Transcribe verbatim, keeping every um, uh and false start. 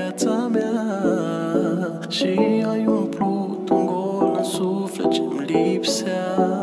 viața mea și ai umplut un gol în suflet ce-mi lipsea.